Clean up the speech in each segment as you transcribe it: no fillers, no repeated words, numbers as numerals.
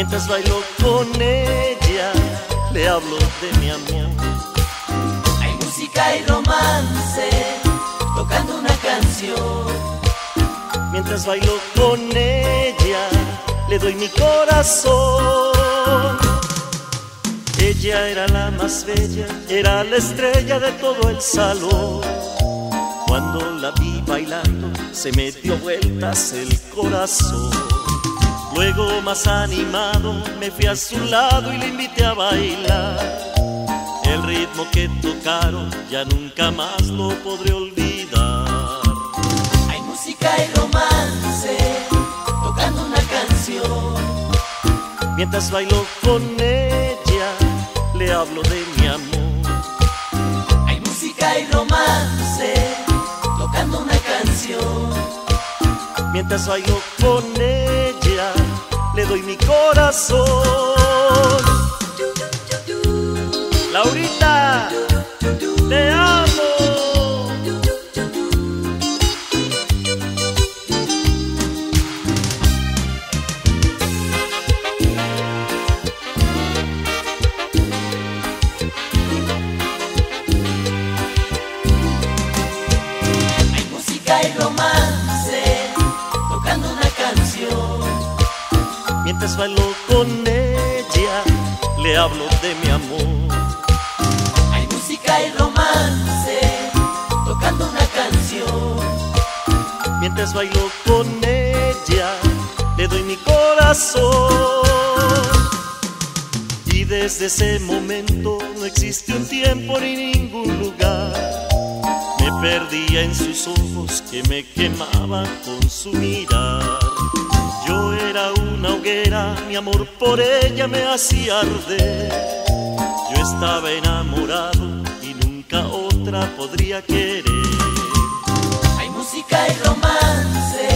Mientras bailo con ella, le hablo de mi amor. Hay música y romance, tocando una canción. Mientras bailo con ella, le doy mi corazón. Ella era la más bella, era la estrella de todo el salón. Cuando la vi bailando, se me dio vueltas el corazón. Luego más animado, me fui a su lado y le invité a bailar. El ritmo que tocaron, ya nunca más lo podré olvidar. Hay música y romance, tocando una canción. Mientras bailo con ella, le hablo de mi amor. Hay música y romance, tocando una canción. Mientras bailo con ella, le doy mi corazón. Laurita, te amo. Hay música y romance, tocando una canción. Mientras bailo con ella, le hablo de mi amor. Hay romance, tocando una canción. Mientras bailo con ella, le doy mi corazón. Y desde ese momento no existe un tiempo ni ningún lugar. Me perdía en sus ojos que me quemaban con su mirar. Yo era una hoguera, mi amor por ella me hacía arder. Yo estaba enamorado, otra podría querer. Hay música y romance,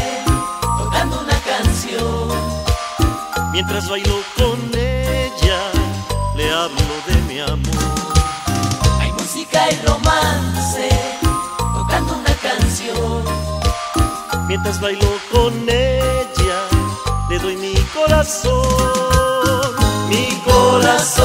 tocando una canción. Mientras bailo con ella, le hablo de mi amor. Hay música y romance, tocando una canción. Mientras bailo con ella, le doy mi corazón. Mi corazón.